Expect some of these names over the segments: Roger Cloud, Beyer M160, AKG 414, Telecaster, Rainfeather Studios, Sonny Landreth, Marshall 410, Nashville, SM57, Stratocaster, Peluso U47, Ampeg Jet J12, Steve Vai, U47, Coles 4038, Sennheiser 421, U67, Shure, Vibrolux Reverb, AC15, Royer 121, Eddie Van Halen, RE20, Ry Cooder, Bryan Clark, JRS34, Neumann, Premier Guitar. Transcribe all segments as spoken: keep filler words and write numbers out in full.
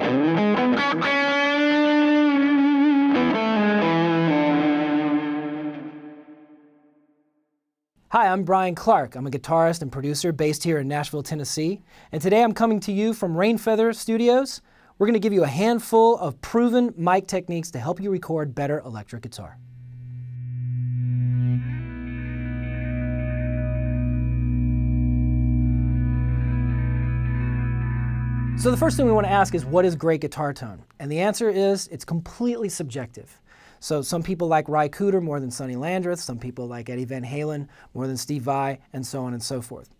Hi, I'm Bryan Clark. I'm a guitarist and producer based here in Nashville, Tennessee. And today I'm coming to you from Rainfeather Studios. We're going to give you a handful of proven mic techniques to help you record better electric guitar. So the first thing we want to ask is, what is great guitar tone? And the answer is, it's completely subjective. So some people like Ry Cooder more than Sonny Landreth, some people like Eddie Van Halen more than Steve Vai, and so on and so forth.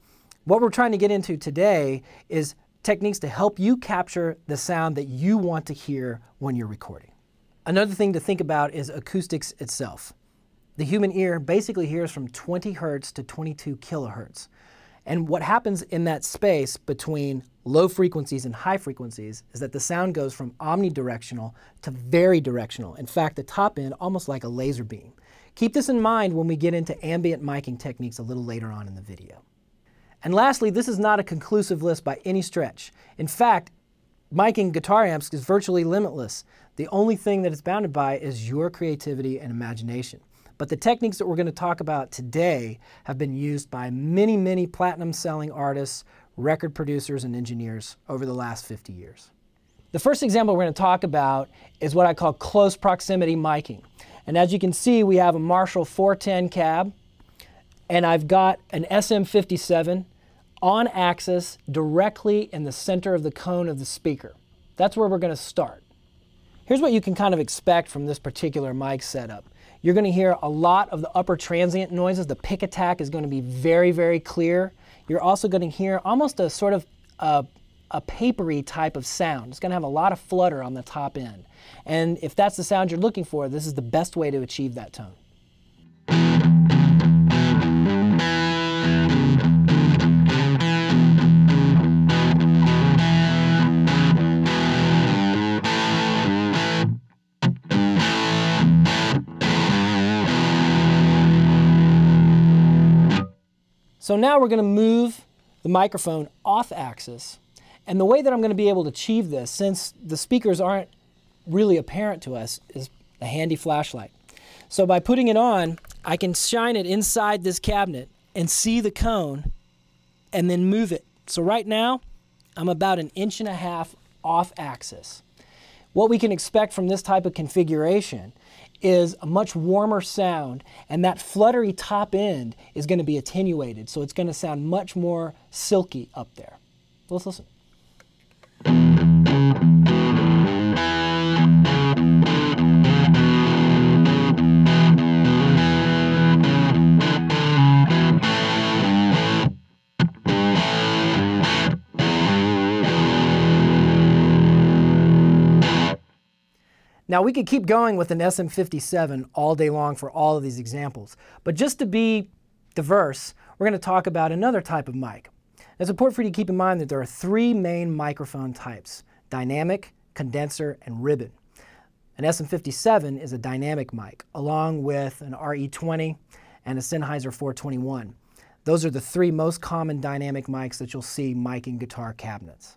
What we're trying to get into today is techniques to help you capture the sound that you want to hear when you're recording. Another thing to think about is acoustics itself. The human ear basically hears from twenty hertz to twenty-two kilohertz. And what happens in that space between low frequencies and high frequencies is that the sound goes from omnidirectional to very directional. In fact, the top end almost like a laser beam. Keep this in mind when we get into ambient miking techniques a little later on in the video. And lastly, this is not a conclusive list by any stretch. In fact, miking guitar amps is virtually limitless. The only thing that it's bounded by is your creativity and imagination. But the techniques that we're going to talk about today have been used by many, many platinum-selling artists, record producers, and engineers over the last fifty years. The first example we're going to talk about is what I call close proximity miking. And as you can see, we have a Marshall four ten cab, and I've got an S M fifty-seven on axis directly in the center of the cone of the speaker. That's where we're going to start. Here's what you can kind of expect from this particular mic setup. You're going to hear a lot of the upper transient noises. The pick attack is going to be very, very clear. You're also going to hear almost a sort of a, a papery type of sound. It's going to have a lot of flutter on the top end. And if that's the sound you're looking for, this is the best way to achieve that tone. So now we're going to move the microphone off axis, and the way that I'm going to be able to achieve this, since the speakers aren't really apparent to us, is a handy flashlight. So by putting it on, I can shine it inside this cabinet and see the cone and then move it. So right now, I'm about an inch and a half off axis. What we can expect from this type of configuration is a much warmer sound, and that fluttery top end is going to be attenuated, so it's going to sound much more silky up there. Let's listen. Now, we could keep going with an S M fifty-seven all day long for all of these examples, but just to be diverse, we're going to talk about another type of mic. It's important for you to keep in mind that there are three main microphone types: dynamic, condenser, and ribbon. An S M fifty-seven is a dynamic mic, along with an R E twenty and a Sennheiser four twenty-one. Those are the three most common dynamic mics that you'll see miking guitar cabinets.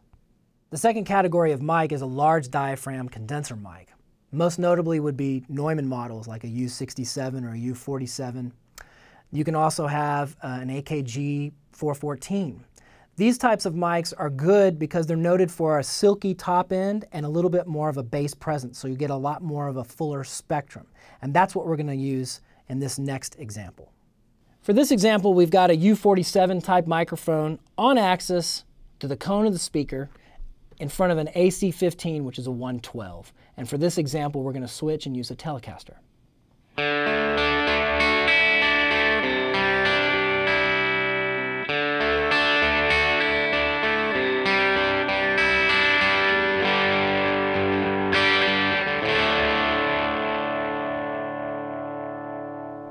The second category of mic is a large diaphragm condenser mic. Most notably would be Neumann models like a U sixty-seven or a U forty-seven. You can also have uh, an A K G four fourteen. These types of mics are good because they're noted for a silky top end and a little bit more of a bass presence, so you get a lot more of a fuller spectrum. And that's what we're going to use in this next example. For this example, we've got a U forty-seven type microphone on axis to the cone of the speaker, in front of an A C fifteen, which is a one twelve. And for this example, we're going to switch and use a Telecaster.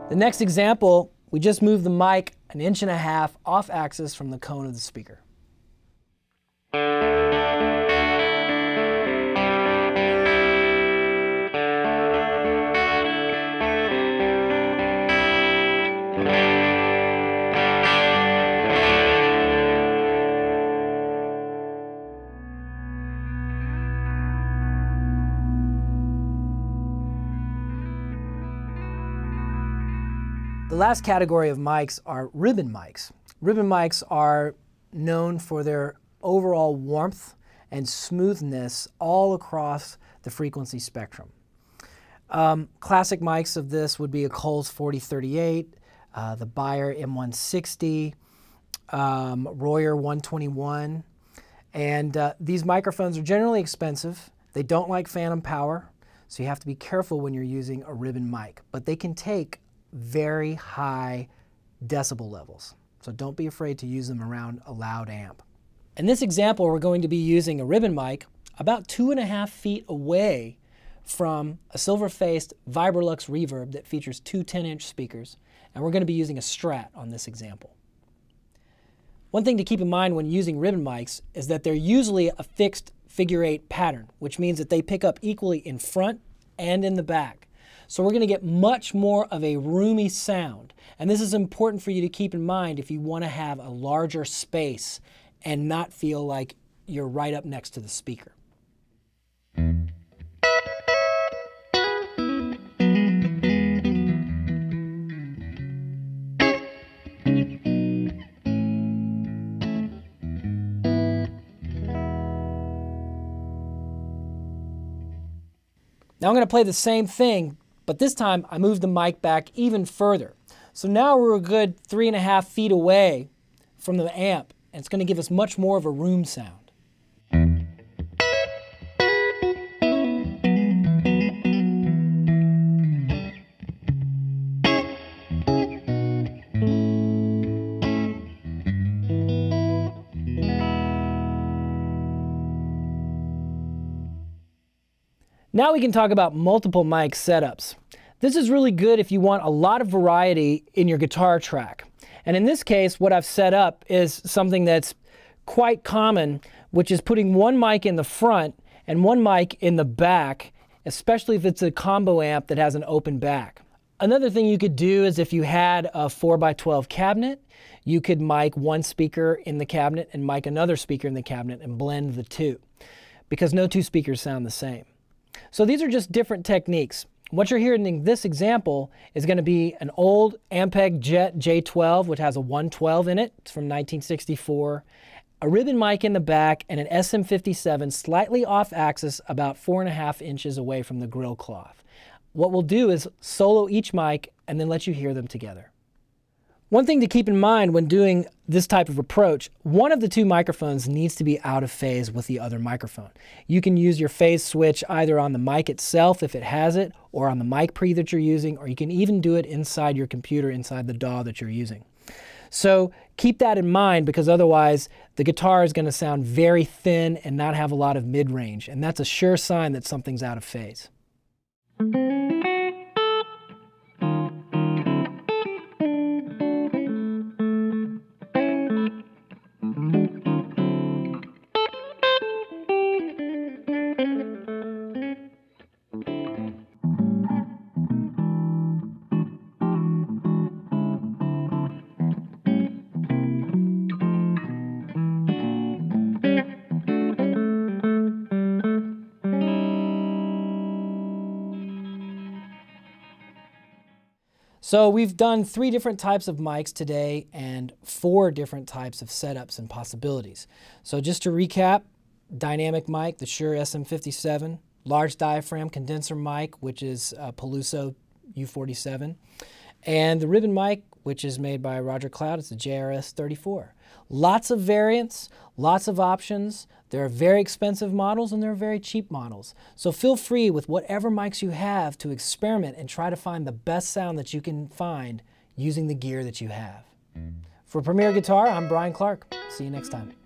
The next example, we just moved the mic an inch and a half off axis from the cone of the speaker. The last category of mics are ribbon mics. Ribbon mics are known for their overall warmth and smoothness all across the frequency spectrum. Um, classic mics of this would be a Coles forty thirty-eight, uh, the Beyer M one sixty, um, Royer one twenty-one, and uh, these microphones are generally expensive. They don't like phantom power, so you have to be careful when you're using a ribbon mic, but they can take very high decibel levels, so don't be afraid to use them around a loud amp. In this example, we're going to be using a ribbon mic about two and a half feet away from a silver-faced Vibrolux Reverb that features two ten-inch speakers, and we're going to be using a Strat on this example. One thing to keep in mind when using ribbon mics is that they're usually a fixed figure-eight pattern, which means that they pick up equally in front and in the back. So we're going to get much more of a roomy sound, and this is important for you to keep in mind if you want to have a larger space and not feel like you're right up next to the speaker. Now I'm going to play the same thing, but this time I moved the mic back even further. So now we're a good three and a half feet away from the amp, and it's going to give us much more of a room sound. Now we can talk about multiple mic setups. This is really good if you want a lot of variety in your guitar track. And in this case, what I've set up is something that's quite common, which is putting one mic in the front and one mic in the back, especially if it's a combo amp that has an open back. Another thing you could do is if you had a four by twelve cabinet, you could mic one speaker in the cabinet and mic another speaker in the cabinet and blend the two, because no two speakers sound the same. So these are just different techniques. What you're hearing in this example is going to be an old Ampeg Jet J twelve, which has a one twelve in it. It's from nineteen sixty-four. A ribbon mic in the back and an S M fifty-seven slightly off axis, about four and a half inches away from the grill cloth. What we'll do is solo each mic and then let you hear them together. One thing to keep in mind when doing this type of approach, one of the two microphones needs to be out of phase with the other microphone. You can use your phase switch either on the mic itself if it has it, or on the mic pre that you're using, or you can even do it inside your computer, inside the D A W that you're using. So keep that in mind, because otherwise the guitar is going to sound very thin and not have a lot of mid-range, and that's a sure sign that something's out of phase. So we've done three different types of mics today and four different types of setups and possibilities. So just to recap, dynamic mic, the Shure S M fifty-seven, large diaphragm condenser mic, which is uh, Peluso U forty-seven, and the ribbon mic, which is made by Roger Cloud. It's the J R S thirty-four. Lots of variants, lots of options. There are very expensive models and there are very cheap models. So feel free with whatever mics you have to experiment and try to find the best sound that you can find using the gear that you have. For Premier Guitar, I'm Bryan Clark. See you next time.